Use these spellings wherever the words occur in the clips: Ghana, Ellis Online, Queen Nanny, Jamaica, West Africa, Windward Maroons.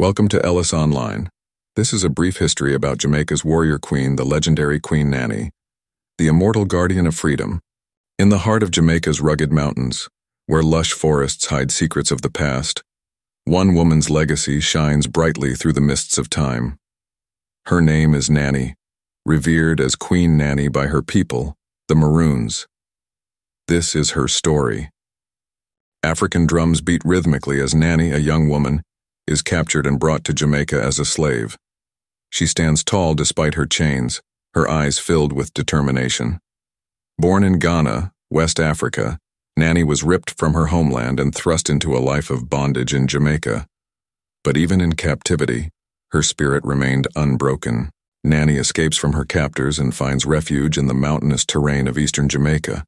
Welcome to Ellis Online. This is a brief history about Jamaica's warrior queen, the legendary Queen Nanny, the immortal guardian of freedom. In the heart of Jamaica's rugged mountains, where lush forests hide secrets of the past, one woman's legacy shines brightly through the mists of time. Her name is Nanny, revered as Queen Nanny by her people, the Maroons. This is her story. African drums beat rhythmically as Nanny, a young woman, is captured and brought to Jamaica as a slave. She stands tall despite her chains, her eyes filled with determination. Born in Ghana, West Africa, Nanny was ripped from her homeland and thrust into a life of bondage in Jamaica. But even in captivity, her spirit remained unbroken. Nanny escapes from her captors and finds refuge in the mountainous terrain of eastern Jamaica.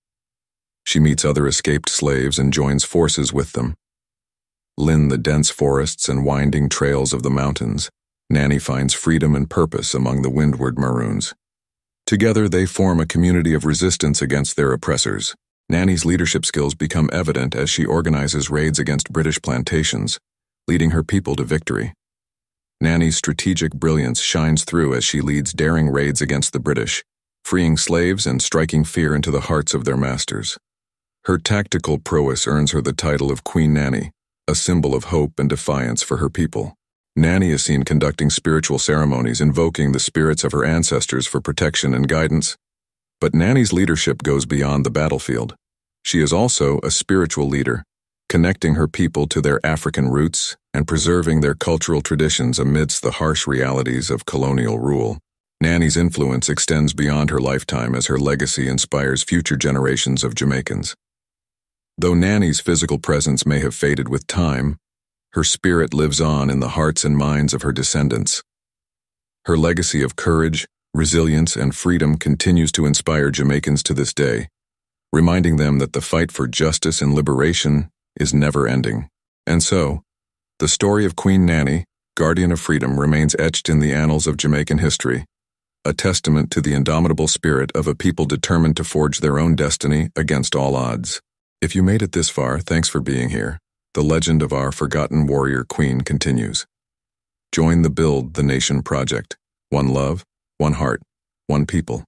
She meets other escaped slaves and joins forces with them. In the dense forests and winding trails of the mountains, Nanny finds freedom and purpose among the Windward Maroons. Together, they form a community of resistance against their oppressors. Nanny's leadership skills become evident as she organizes raids against British plantations, leading her people to victory. Nanny's strategic brilliance shines through as she leads daring raids against the British, freeing slaves and striking fear into the hearts of their masters. Her tactical prowess earns her the title of Queen Nanny, a symbol of hope and defiance for her people. Nanny is seen conducting spiritual ceremonies, invoking the spirits of her ancestors for protection and guidance. But Nanny's leadership goes beyond the battlefield. She is also a spiritual leader, connecting her people to their African roots and preserving their cultural traditions amidst the harsh realities of colonial rule. Nanny's influence extends beyond her lifetime as her legacy inspires future generations of Jamaicans. Though Nanny's physical presence may have faded with time, her spirit lives on in the hearts and minds of her descendants. Her legacy of courage, resilience, and freedom continues to inspire Jamaicans to this day, reminding them that the fight for justice and liberation is never-ending. And so, the story of Queen Nanny, guardian of freedom, remains etched in the annals of Jamaican history, a testament to the indomitable spirit of a people determined to forge their own destiny against all odds. If you made it this far, thanks for being here. The legend of our forgotten warrior queen continues. Join the Build the Nation project. One love, one heart, one people.